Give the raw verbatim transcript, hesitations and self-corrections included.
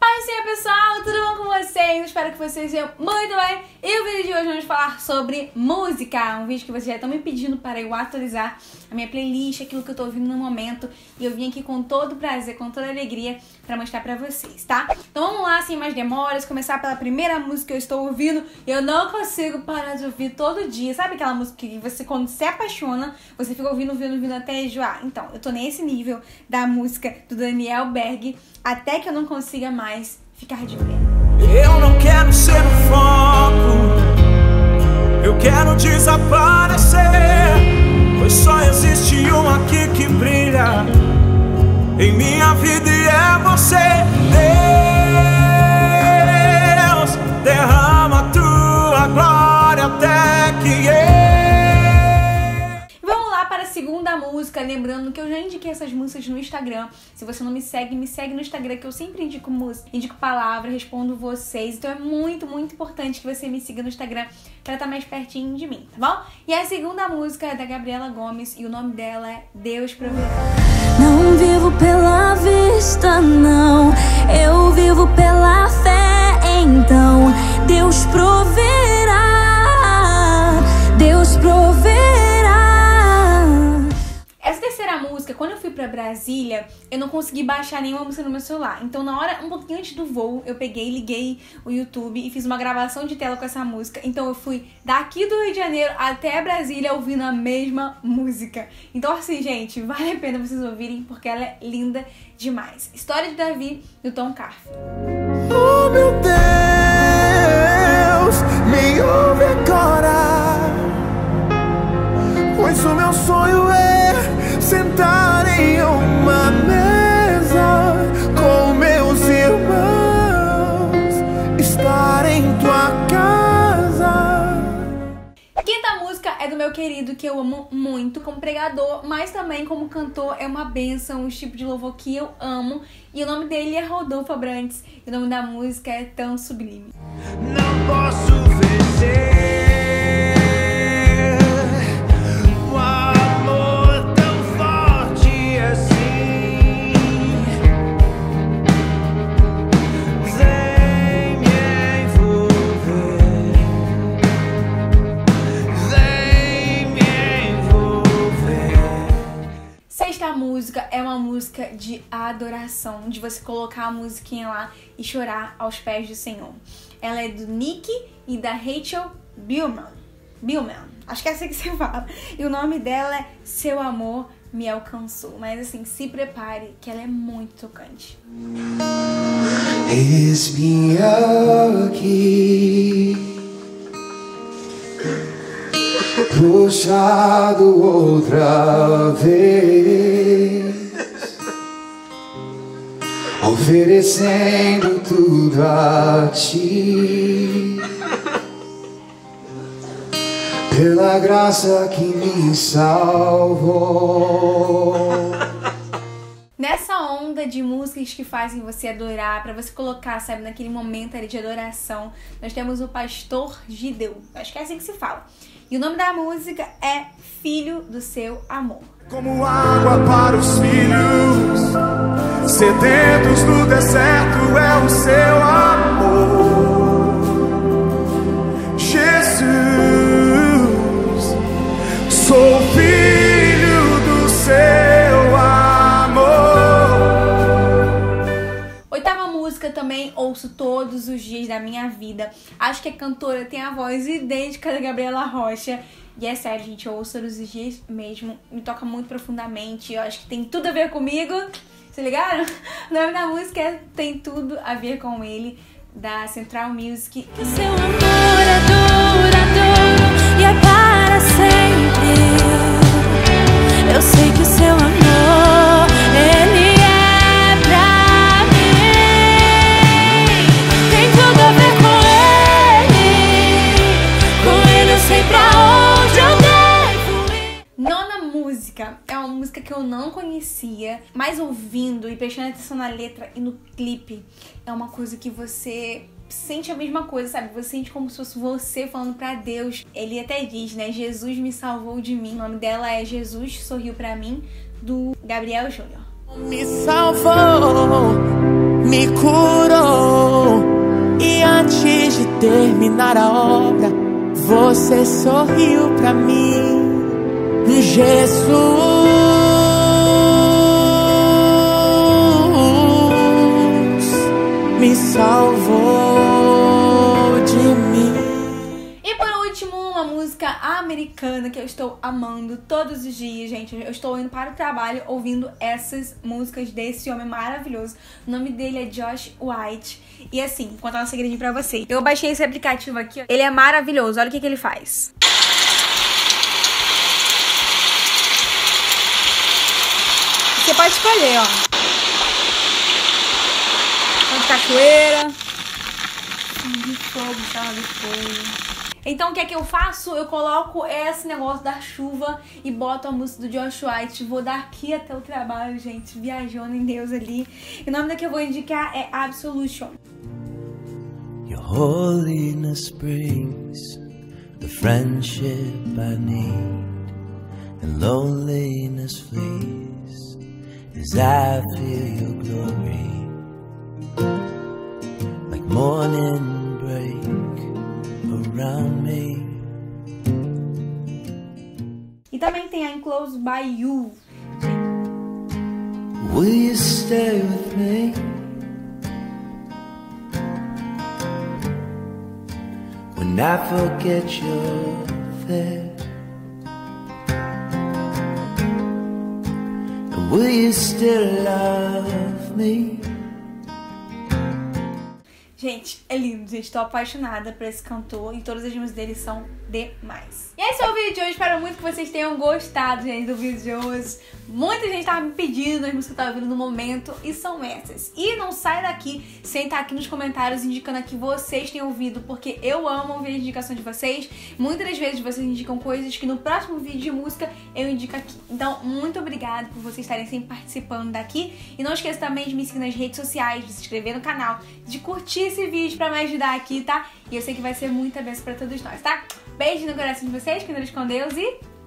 Paz, senhor pessoal, tudo bom com vocês? Espero que vocês estejam muito bem. E o vídeo de hoje vamos falar sobre música. Um vídeo que vocês já estão me pedindo para eu atualizar a minha playlist, aquilo que eu tô ouvindo no momento. E eu vim aqui com todo prazer, com toda alegria, para mostrar pra vocês, tá? Então vamos lá, sem mais demoras, começar pela primeira música que eu estou ouvindo. Eu não consigo parar de ouvir todo dia. Sabe aquela música que você, quando se apaixona, você fica ouvindo, ouvindo, ouvindo até enjoar? Então, eu tô nesse nível da música do Daniel Berg, até que eu não consiga mais ficar de pé. Eu não quero ser o foco, eu quero desaparecer, pois só existe um aqui que brilha em minha vida e é você. Deus, derrama a tua glória até que eu... Vamos lá para a segunda música, lembrando que eu já indiquei essas músicas no Instagram. Se você não me segue, me segue no Instagram, que eu sempre indico música, indico palavra, respondo vocês. Então é muito, muito importante que você me siga no Instagram pra estar mais pertinho de mim, tá bom? E a segunda música é da Gabriela Gomes e o nome dela é Deus Proverá. Não vivo pela vista, não, eu vivo pela fé, então Deus proverá, Deus proverá. Música, quando eu fui pra Brasília, eu não consegui baixar nenhuma música no meu celular. Então, na hora, um pouquinho antes do voo, eu peguei, liguei o YouTube e fiz uma gravação de tela com essa música. Então, eu fui daqui do Rio de Janeiro até Brasília ouvindo a mesma música. Então, assim, gente, vale a pena vocês ouvirem porque ela é linda demais. História de Davi, do Tom Carf. Oh, meu Deus, me ouve agora, pois o meu sonho é sentar em uma mesa com meus irmãos, estar em tua casa. Quinta música é do meu querido, que eu amo muito como pregador, mas também como cantor. É uma benção, um tipo de louvor que eu amo. E o nome dele é Rodolfo Abrantes. E o nome da música é Tão Sublime. Não posso vencer. É uma música de adoração, de você colocar a musiquinha lá e chorar aos pés do Senhor. Ela é do Nicky e da Rachel Bilman. Bilman, acho que é assim que você fala. E o nome dela é Seu Amor Me Alcançou. Mas assim, se prepare que ela é muito tocante. Eis-me aqui, puxado outra vez, oferecendo tudo a ti, pela graça que me salvou. Nessa onda de músicas que fazem você adorar, pra você colocar, sabe, naquele momento ali de adoração, nós temos o Pastor Gideu. Acho que é assim que se fala. E o nome da música é Filho do Seu Amor. Como água para os filhos, sedentos no deserto é o seu amor. Jesus, sou filho do seu amor. Oitava música também ouço todos os dias da minha vida. Acho que a cantora tem a voz idêntica da Gabriela Rocha. E é sério, gente, eu ouço todos os dias mesmo, me toca muito profundamente, eu acho que tem tudo a ver comigo, se ligaram? O nome da música é Tem Tudo a Ver Com Ele, da Central Music. Que seu amor é duradouro e é para sempre, eu sei que o seu amor, ele é pra mim, tem tudo a ver com ele, com ele eu sei pra onde. É uma música que eu não conhecia, mas ouvindo e prestando atenção na letra e no clipe, é uma coisa que você sente a mesma coisa, sabe? Você sente como se fosse você falando pra Deus. Ele até diz, né? Jesus me salvou de mim. O nome dela é Jesus Sorriu Pra Mim, do Gabriel Júnior. Me salvou, me curou. terminar a obra, você sorriu pra mim, Jesus me salvou de mim. E por último, uma música americana que eu estou amando todos os dias, gente. Eu estou indo para o trabalho ouvindo essas músicas desse homem maravilhoso. O nome dele é Josh White. E assim, vou contar um segredinho pra vocês. Eu baixei esse aplicativo aqui, ele é maravilhoso. Olha o que que ele faz. Você pode escolher, ó. Uma cachoeira. De fogo, sala de fogo. Então, o que é que eu faço? Eu coloco esse negócio da chuva e boto a música do Josh White. Vou daqui até o trabalho, gente. Viajando em Deus ali. E o nome da que eu vou indicar é Absolution. Your holiness brings the friendship I need, and loneliness flees as I feel your glory, like morning break around me. E também tem a Enclosed by You. Will you stay with me? When I forget you're there, will you still love me? Gente, é lindo, gente. Estou apaixonada por esse cantor e todas as músicas dele são demais. E esse é o vídeo de hoje. Espero muito que vocês tenham gostado, gente, do vídeo de hoje. Muita gente estava me pedindo as músicas que eu estava ouvindo no momento e são essas. E não sai daqui sem estar aqui nos comentários indicando aqui vocês têm ouvido, porque eu amo ouvir a indicação de vocês. Muitas das vezes vocês indicam coisas que no próximo vídeo de música eu indico aqui. Então, muito obrigada por vocês estarem sempre participando daqui. E não esqueça também de me seguir nas redes sociais, de se inscrever no canal, de curtir esse vídeo pra me ajudar aqui, tá? E eu sei que vai ser muita bênção pra todos nós, tá? Beijo no coração de vocês, que Deus com Deus e...